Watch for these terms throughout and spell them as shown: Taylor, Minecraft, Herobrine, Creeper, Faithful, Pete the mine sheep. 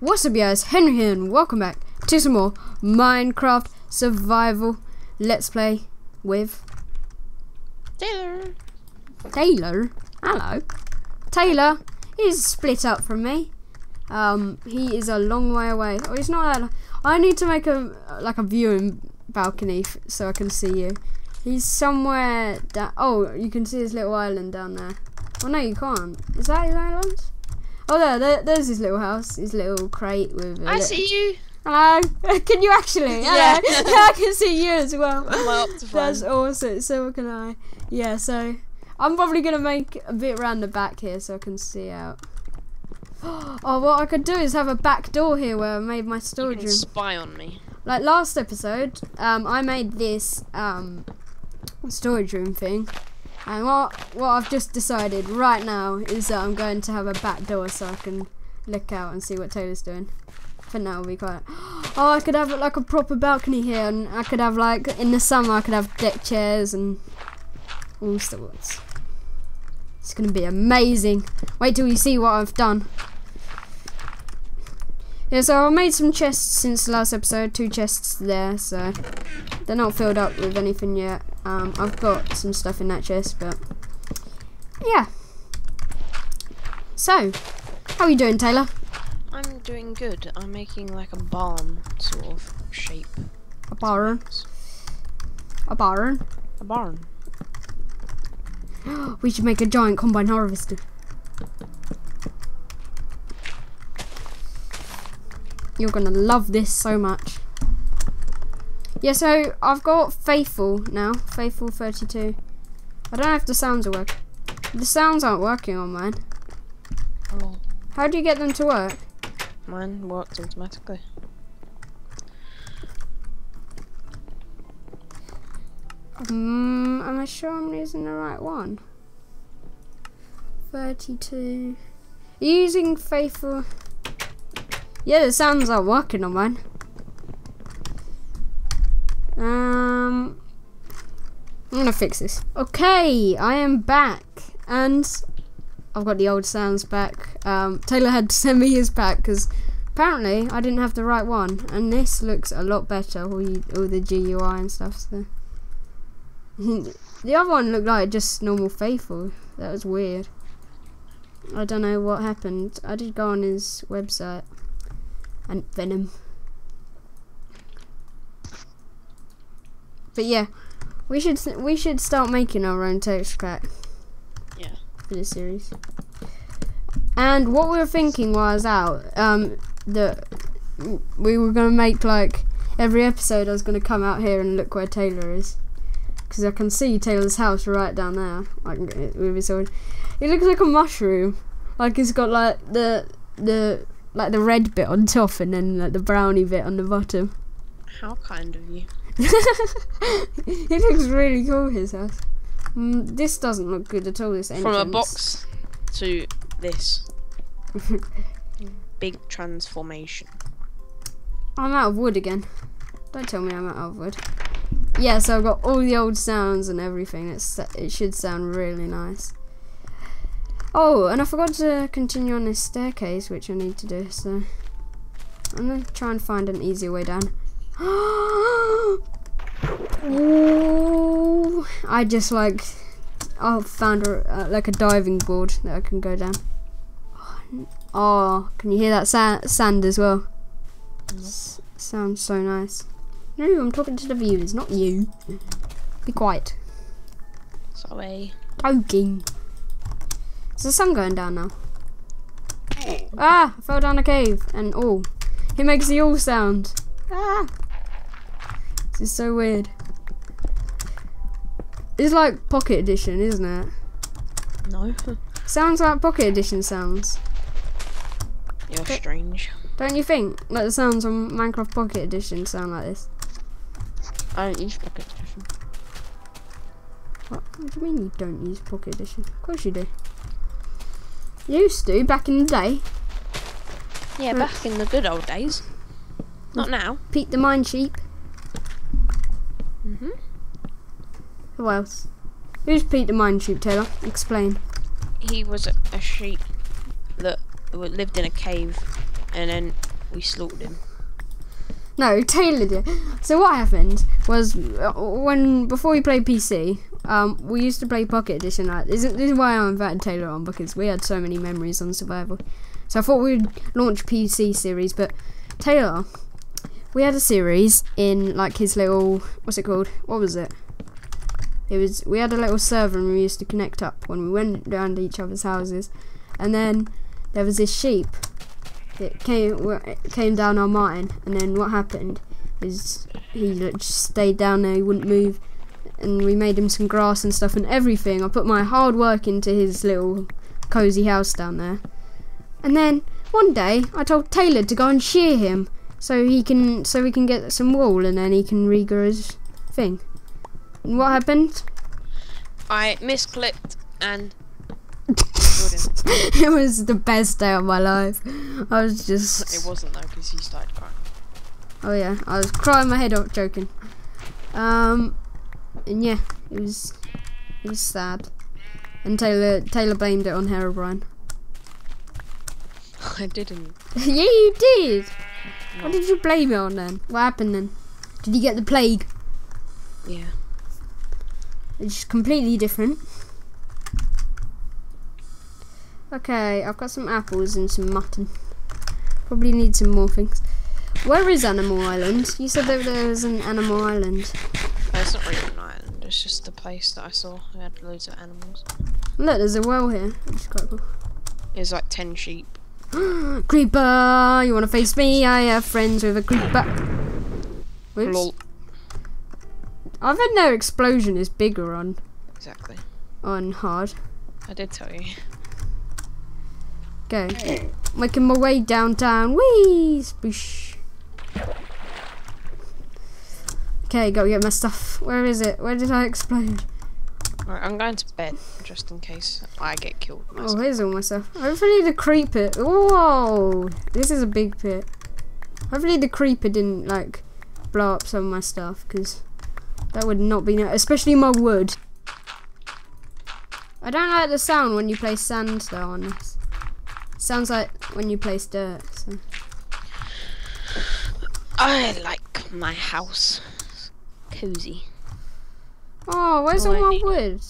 What's up guys, Henry here and welcome back to some more Minecraft survival let's play with Taylor. Taylor? Hello. Taylor is split up from me. He is a long way away. Oh, it's not that long. I need to make a viewing balcony so I can see you. He's somewhere down. Oh, you can see his little island down there. Oh no, you can't. Is that his island? Oh, there's his little house, his little crate with. I see you. Hello. Can you actually? Yeah. Hello. Yeah, I can see you as well. Well, that's awesome. So can I. Yeah. So I'm probably gonna make a bit round the back here so I can see out. Oh, what I could do is have a back door here where I made my storage room. Spy on me. Like last episode, I made this storage room thing. And what I've just decided right now is that I'm going to have a back door so I can look out and see what Taylor's doing. For now, we'll be quiet. Oh, I could have like a proper balcony here, and I could have like, in the summer, I could have deck chairs and all sorts. It's going to be amazing. Wait till you see what I've done. Yeah, so I made some chests since the last episode, 2 chests there, so they're not filled up with anything yet. I've got some stuff in that chest, but yeah. So, how are you doing, Taylor? I'm doing good. I'm making like a barn sort of shape. A barn. A barn. A barn. We should make a giant combine harvester. You're gonna love this so much. Yeah, so I've got Faithful now, Faithful 32. I don't know if the sounds are working. The sounds aren't working on mine. Oh. How do you get them to work? Mine works automatically. Am I sure I'm using the right one? 32. Are you using Faithful? Yeah, the sounds aren't working on mine. I'm gonna fix this. Okay, I am back, and I've got the old sounds back. Taylor had to send me his back because apparently I didn't have the right one, and this looks a lot better. All the GUI and stuff. So the other one looked like just normal Faithful. That was weird. I don't know what happened. I did go on his website and Venom. But yeah, we should start making our own text pack. Yeah. For this series. And what we were thinking while I was out, that we were gonna make like every episode. I was gonna come out here and look where Taylor is, because I can see Taylor's house right down there. I can get it with his sword. It looks like a mushroom. Like it's got like the red bit on top and then like the browny bit on the bottom. How kind of you. It looks really cool, his house. This doesn't look good at all, this entrance. From a box to this. Big transformation. I'm out of wood again. Don't tell me I'm out of wood. Yeah, so I've got all the old sounds and everything. It should sound really nice. Oh, and I forgot to continue on this staircase, which I need to do, so I'm going to try and find an easier way down. Ooh, I just like found like a diving board that I can go down. Oh, can you hear that sand as well? Yes. Sounds so nice. No, I'm talking to the viewers, not you. Be quiet. Sorry. Joking. Is the sun going down now? Ah, I fell down a cave and all. He makes the all sound. Ah. This is so weird. It's like Pocket Edition, isn't it? No. Sounds like Pocket Edition sounds. You're strange. Don't you think? Like the sounds on Minecraft Pocket Edition sound like this. I don't use Pocket Edition. What do you mean you don't use Pocket Edition? Of course you do. You used to, back in the day. Yeah, back in the good old days. Not now. Pete the mine sheep. Mm-hmm. Who else? Who's Pete the mine sheep, Taylor? Explain. He was a sheep that lived in a cave, and then we slaughtered him. No, Taylor did. So what happened was before we played PC, we used to play Pocket Edition. This is why I invited Taylor on, because we had so many memories on survival. So I thought we'd launch PC series, but Taylor, we had a series in like his little, what's it called? What was it? It was, we had a little server and we used to connect up when we went down to each other's houses, and then there was this sheep. It came down our mine, and then what happened is he just stayed down there, he wouldn't move, and we made him some grass and stuff and everything. I put my hard work into his little cozy house down there, and then one day I told Taylor to go and shear him so he can, so we can get some wool and then he can regrow his thing. And what happened? I misclicked and it was the best day of my life. I was just... It wasn't though, because he started crying. Oh yeah, I was crying my head off, joking. And yeah, it was sad. And Taylor blamed it on Herobrine. I didn't. Yeah, you did. No. What did you blame it on then? What happened then? Did you get the plague? Yeah. It's completely different. Okay, I've got some apples and some mutton. Probably need some more things. Where is Animal Island? You said that there was an Animal Island. No, it's not really an island, it's just a place that I saw. I had loads of animals. Look, there's a well here, which is quite cool. There's like 10 sheep. Creeper! You wanna face me? I have friends with a creeper. Whoops. Lol. I've had no explosion is bigger on. Exactly. On hard. I did tell you. Go. Okay. Making my way downtown. Whee! Spoosh. Okay, gotta get my stuff. Where is it? Where did I explode? Alright, I'm going to bed just in case I get killed. Oh, here's all my stuff. Hopefully the creeper. Whoa! This is a big pit. Hopefully the creeper didn't like blow up some of my stuff, because that would not be nice. Especially my wood. I don't like the sound when you play sand though on this. Sounds like when you place dirt. So. I like my house. It's cozy. Oh, where's all my wood?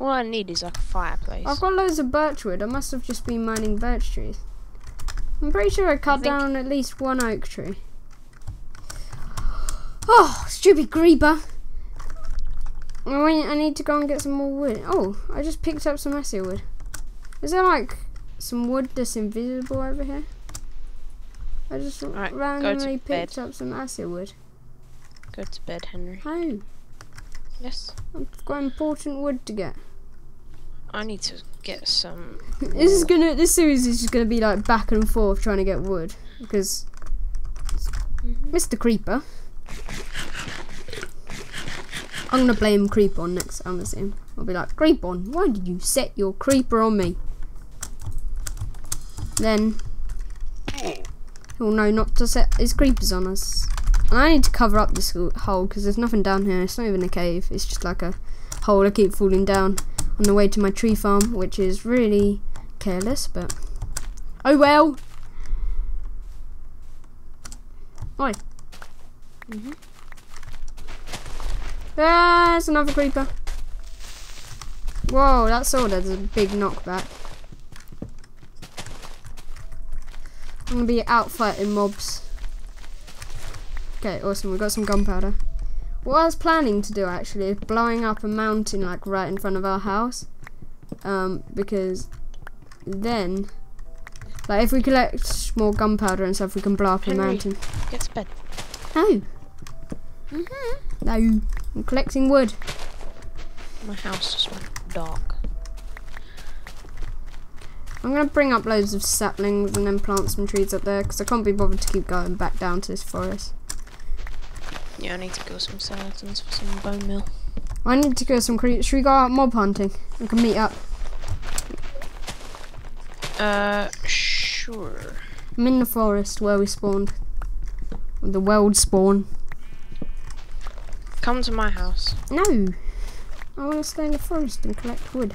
All I need is like a fireplace. I've got loads of birch wood. I must have just been mining birch trees. I'm pretty sure I cut down at least one oak tree. Oh, stupid creeper. I need to go and get some more wood. Oh, I just picked up some messy wood. Is there like... some wood that's invisible over here? I just randomly picked up some acid wood. Go to bed, Henry. Oh. Yes. I've got important wood to get. I need to get some. This series is just gonna be like back and forth trying to get wood, because Mr. Creeper. I'm gonna blame Creeper on next. I'm gonna see him. I'll be like, Creeper, why did you set your creeper on me? Then he'll know not to set his creepers on us. And I need to cover up this hole, because there's nothing down here. It's not even a cave. It's just like a hole. I keep falling down on the way to my tree farm, which is really careless, but oh well. Oi. There's another creeper. Whoa, that sword has a big knockback. I'm gonna be out fighting mobs. Okay, awesome. We've got some gunpowder. What I was planning to do actually is blowing up a mountain like right in front of our house, because then, like, if we collect more gunpowder and stuff, we can blow up a mountain. Get to bed. No. No. I'm collecting wood. My house just went dark. I'm going to bring up loads of saplings and then plant some trees up there, because I can't be bothered to keep going back down to this forest. Yeah, I need to kill some skeletons for some bone meal. I need to kill some creatures. Should we go out mob hunting? We can meet up. Sure. I'm in the forest where we spawned. The world spawn. Come to my house. No. I want to stay in the forest and collect wood.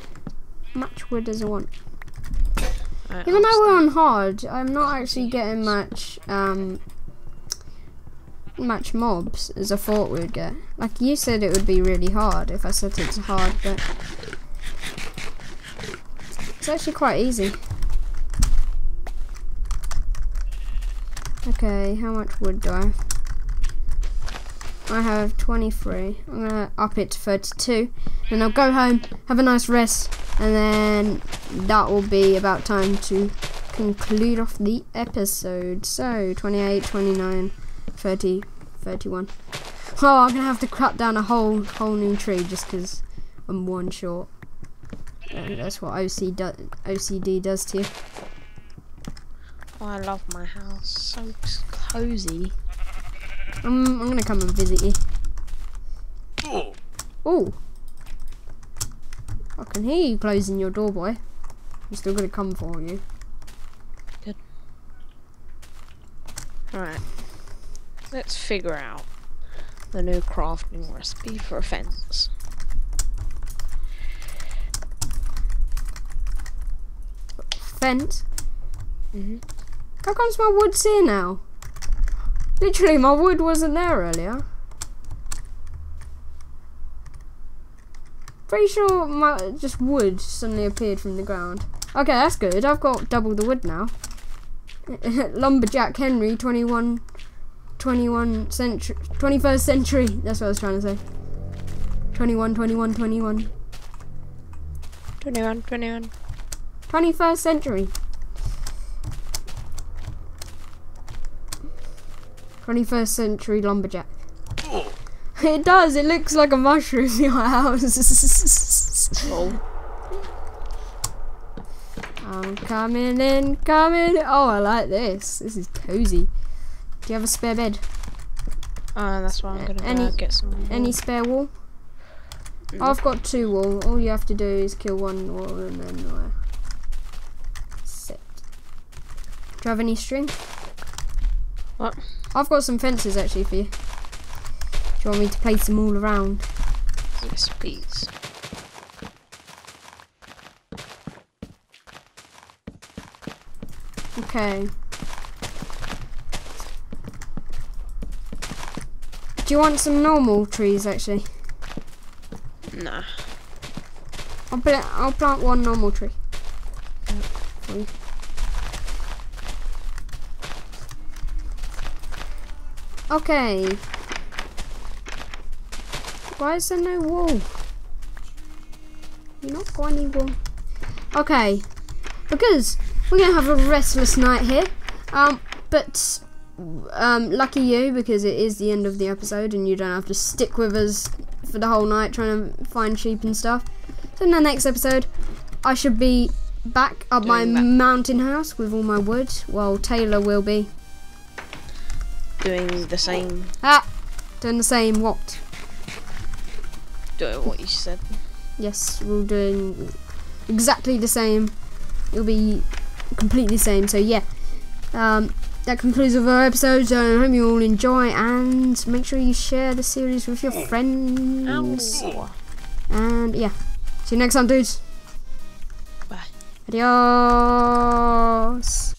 Much wood as I want. Even though we're on hard, I'm not actually getting much much mobs as I thought we would get. Like you said, it would be really hard if I set it to hard, but it's actually quite easy. Okay, how much wood do I have? I have 23. I'm gonna up it to 32, and I'll go home, have a nice rest, and then that will be about time to conclude off the episode. So 28, 29, 30, 31. Oh, I'm gonna have to cut down a whole new tree just because I'm one short. That's what OCD does to you. Oh, I love my house. So cozy. I'm gonna come and visit you. Oh, I can hear you closing your door, boy. I'm still gonna come for you. Good. Alright. Let's figure out the new crafting recipe for a fence. Fence? Mm-hmm. How comes my wood's here now? Literally, my wood wasn't there earlier. Pretty sure my just wood suddenly appeared from the ground. Okay, that's good. I've got double the wood now. Lumberjack Henry, 21st century. That's what I was trying to say. 21st century. 21st century lumberjack. It does. It looks like a mushroom in your house. I'm coming in, coming. Oh, I like this. This is cozy. Do you have a spare bed? That's what I'm gonna get some wool. Any spare wool? I've got 2 wool. All you have to do is kill 1 wool and then sit. Do you have any string? What? I've got some fences actually for you. Do you want me to place them all around? Yes, please. Okay. Do you want some normal trees actually? Nah. I'll plant 1 normal tree. Yep. Okay. Why is there no wool? You're not got any wool. Okay. Because we're gonna have a restless night here. But lucky you, because it is the end of the episode and you don't have to stick with us for the whole night trying to find sheep and stuff. So in the next episode, I should be back up my mountain house with all my wood, while Taylor will be doing the same. Doing the same what? Doing what you said. Yes, we're doing exactly the same. It'll be completely the same. So yeah, that concludes our episode. I hope you all enjoy, and make sure you share the series with your friends. Ow. And yeah, see you next time, dudes. Bye. Adios.